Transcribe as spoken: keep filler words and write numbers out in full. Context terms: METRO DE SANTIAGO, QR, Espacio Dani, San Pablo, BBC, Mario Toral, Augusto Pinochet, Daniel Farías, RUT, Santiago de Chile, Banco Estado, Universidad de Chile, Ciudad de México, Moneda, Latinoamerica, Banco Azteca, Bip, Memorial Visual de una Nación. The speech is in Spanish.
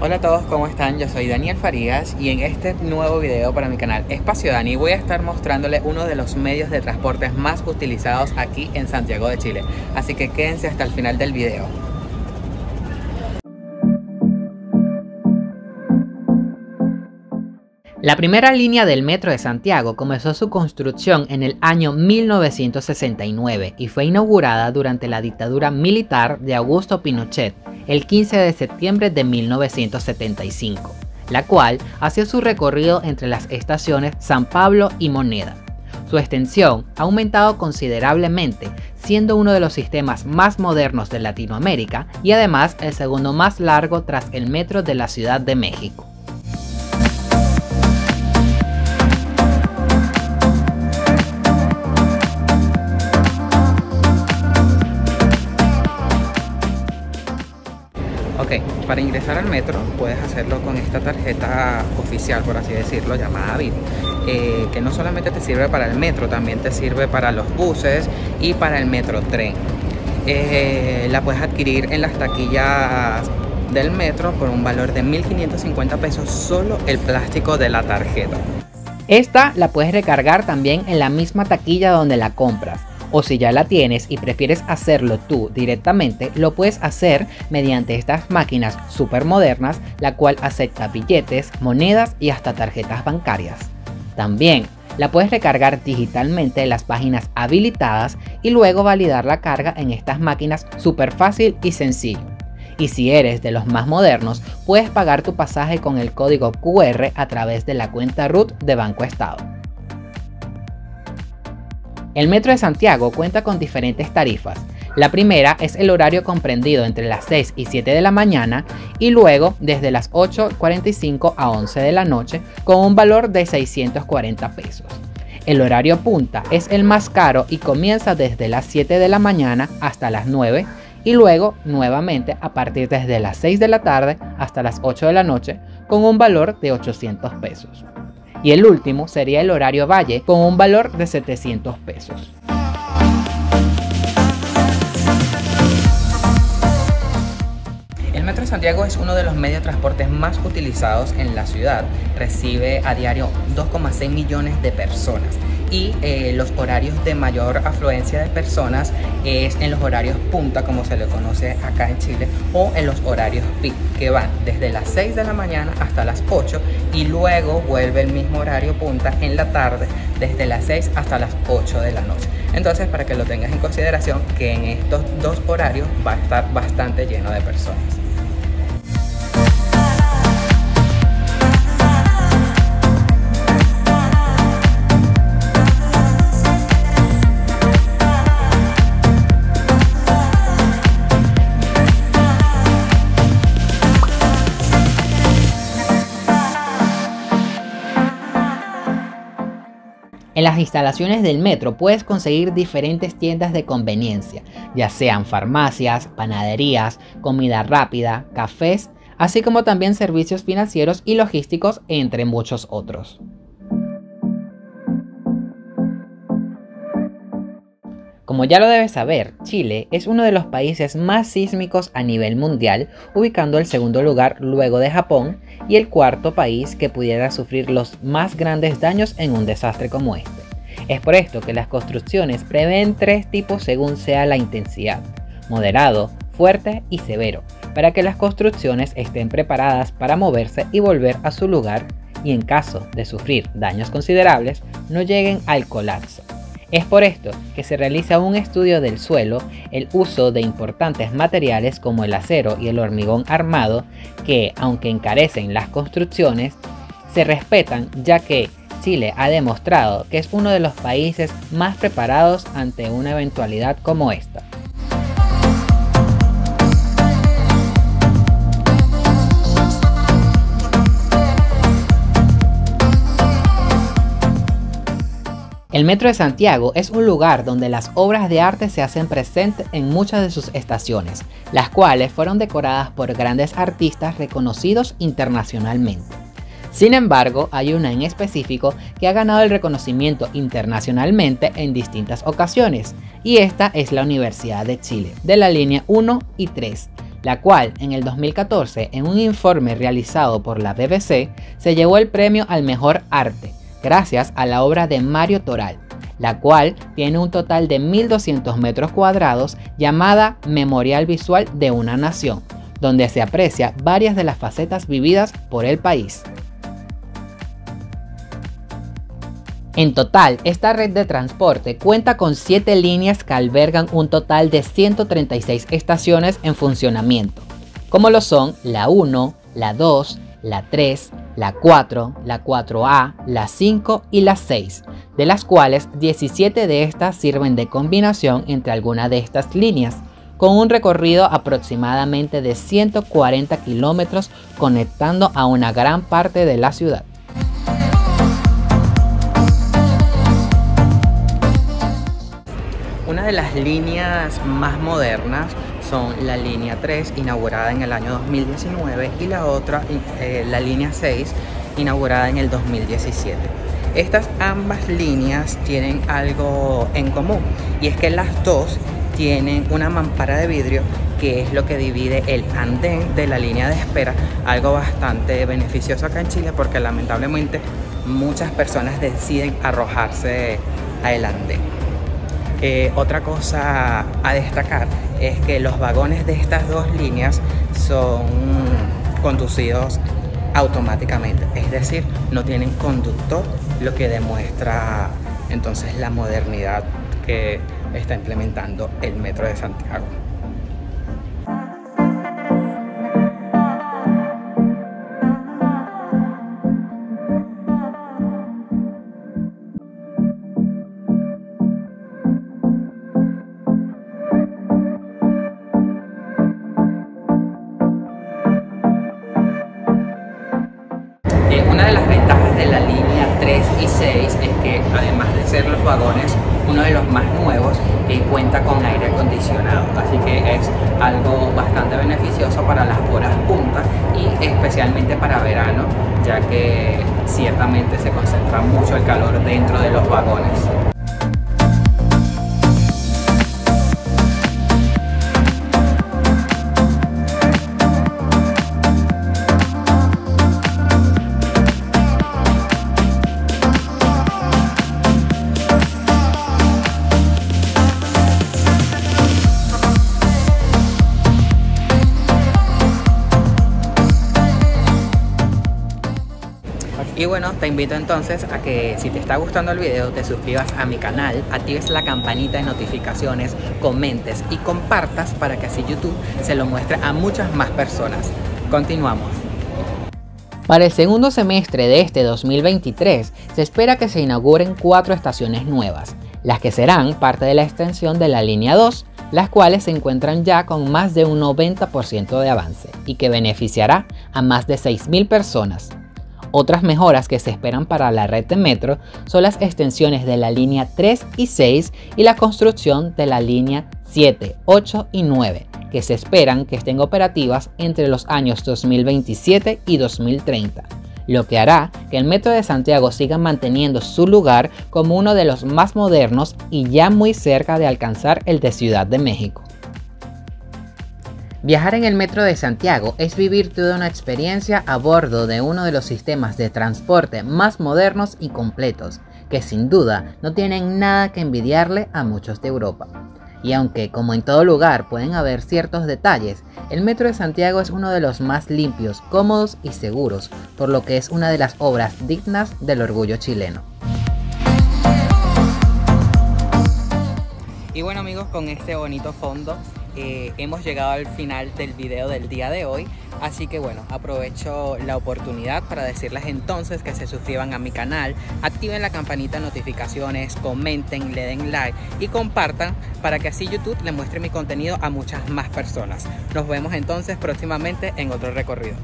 Hola a todos, ¿cómo están? Yo soy Daniel Farías y en este nuevo video para mi canal Espacio Dani voy a estar mostrándoles uno de los medios de transporte más utilizados aquí en Santiago de Chile. Así que quédense hasta el final del video. La primera línea del metro de Santiago comenzó su construcción en el año mil novecientos sesenta y nueve y fue inaugurada durante la dictadura militar de Augusto Pinochet el quince de septiembre de mil novecientos setenta y cinco, la cual hacía su recorrido entre las estaciones San Pablo y Moneda. Su extensión ha aumentado considerablemente, siendo uno de los sistemas más modernos de Latinoamérica y además el segundo más largo tras el metro de la Ciudad de México. Ok, para ingresar al metro puedes hacerlo con esta tarjeta oficial, por así decirlo, llamada Bip, eh, que no solamente te sirve para el metro, también te sirve para los buses y para el metro tren. Eh, la puedes adquirir en las taquillas del metro por un valor de mil quinientos cincuenta pesos solo el plástico de la tarjeta. Esta la puedes recargar también en la misma taquilla donde la compras. O si ya la tienes y prefieres hacerlo tú directamente, lo puedes hacer mediante estas máquinas super modernas, la cual acepta billetes, monedas y hasta tarjetas bancarias. También la puedes recargar digitalmente en las páginas habilitadas y luego validar la carga en estas máquinas super fácil y sencillo. Y si eres de los más modernos, puedes pagar tu pasaje con el código Q R a través de la cuenta R U T de Banco Estado. El metro de Santiago cuenta con diferentes tarifas. La primera es el horario comprendido entre las seis y siete de la mañana y luego desde las ocho cuarenta y cinco a once de la noche con un valor de seiscientos cuarenta pesos. El horario punta es el más caro y comienza desde las siete de la mañana hasta las nueve y luego nuevamente a partir desde las seis de la tarde hasta las ocho de la noche con un valor de ochocientos pesos. Y el último sería el horario valle con un valor de setecientos pesos. El metro de Santiago es uno de los medios de transporte más utilizados en la ciudad. Recibe a diario dos coma seis millones de personas y eh, los horarios de mayor afluencia de personas es en los horarios punta, como se le conoce acá en Chile, o en los horarios pic, que van desde las seis de la mañana hasta las ocho y luego vuelve el mismo horario punta en la tarde desde las seis hasta las ocho de la noche. Entonces, para que lo tengas en consideración, que en estos dos horarios va a estar bastante lleno de personas. En las instalaciones del metro puedes conseguir diferentes tiendas de conveniencia, ya sean farmacias, panaderías, comida rápida, cafés, así como también servicios financieros y logísticos, entre muchos otros. Como ya lo debes saber, Chile es uno de los países más sísmicos a nivel mundial, ubicando el segundo lugar luego de Japón y el cuarto país que pudiera sufrir los más grandes daños en un desastre como este. Es por esto que las construcciones prevén tres tipos según sea la intensidad: moderado, fuerte y severo, para que las construcciones estén preparadas para moverse y volver a su lugar y, en caso de sufrir daños considerables, no lleguen al colapso. Es por esto que se realiza un estudio del suelo, el uso de importantes materiales como el acero y el hormigón armado que, aunque encarecen las construcciones, se respetan, ya que Chile ha demostrado que es uno de los países más preparados ante una eventualidad como esta. El metro de Santiago es un lugar donde las obras de arte se hacen presentes en muchas de sus estaciones, las cuales fueron decoradas por grandes artistas reconocidos internacionalmente. Sin embargo, hay una en específico que ha ganado el reconocimiento internacionalmente en distintas ocasiones, y esta es la Universidad de Chile, de la línea uno y tres, la cual en el dos mil catorce, en un informe realizado por la B B C, se llevó el premio al mejor arte, gracias a la obra de Mario Toral, la cual tiene un total de mil doscientos metros cuadrados llamada Memorial Visual de una Nación, donde se aprecia varias de las facetas vividas por el país. En total, esta red de transporte cuenta con siete líneas que albergan un total de ciento treinta y seis estaciones en funcionamiento, como lo son la uno, la dos, la tres, la cuatro, la cuatro A, la cinco y la seis, de las cuales diecisiete de estas sirven de combinación entre alguna de estas líneas, con un recorrido aproximadamente de ciento cuarenta kilómetros conectando a una gran parte de la ciudad. Una de las líneas más modernas son la línea tres, inaugurada en el año dos mil diecinueve, y la otra, eh, la línea seis, inaugurada en el dos mil diecisiete. Estas ambas líneas tienen algo en común, y es que las dos tienen una mampara de vidrio, que es lo que divide el andén de la línea de espera, algo bastante beneficioso acá en Chile, porque lamentablemente muchas personas deciden arrojarse al andén. Eh, otra cosa a destacar es que los vagones de estas dos líneas son conducidos automáticamente, es decir, no tienen conductor, lo que demuestra entonces la modernidad que está implementando el metro de Santiago. Vagones, uno de los más nuevos, que cuenta con aire acondicionado, así que es algo bastante beneficioso para las horas puntas y especialmente para verano, ya que ciertamente se concentra mucho el calor dentro de los vagones. Y bueno, te invito entonces a que si te está gustando el video te suscribas a mi canal, actives la campanita de notificaciones, comentes y compartas para que así YouTube se lo muestre a muchas más personas. Continuamos. Para el segundo semestre de este dos mil veintitrés se espera que se inauguren cuatro estaciones nuevas, las que serán parte de la extensión de la línea dos, las cuales se encuentran ya con más de un noventa por ciento de avance y que beneficiará a más de seis mil personas. Otras mejoras que se esperan para la red de metro son las extensiones de la línea tres y seis y la construcción de la línea siete, ocho y nueve, que se esperan que estén operativas entre los años dos mil veintisiete y dos mil treinta, lo que hará que el metro de Santiago siga manteniendo su lugar como uno de los más modernos y ya muy cerca de alcanzar el de Ciudad de México. Viajar en el metro de Santiago es vivir toda una experiencia a bordo de uno de los sistemas de transporte más modernos y completos, que sin duda no tienen nada que envidiarle a muchos de Europa. Y aunque, como en todo lugar, pueden haber ciertos detalles, el metro de Santiago es uno de los más limpios, cómodos y seguros, por lo que es una de las obras dignas del orgullo chileno. Y bueno amigos, con este bonito fondo Eh, hemos llegado al final del video del día de hoy, así que bueno, aprovecho la oportunidad para decirles entonces que se suscriban a mi canal, activen la campanita de notificaciones, comenten, le den like y compartan para que así YouTube le muestre mi contenido a muchas más personas. Nos vemos entonces próximamente en otro recorrido.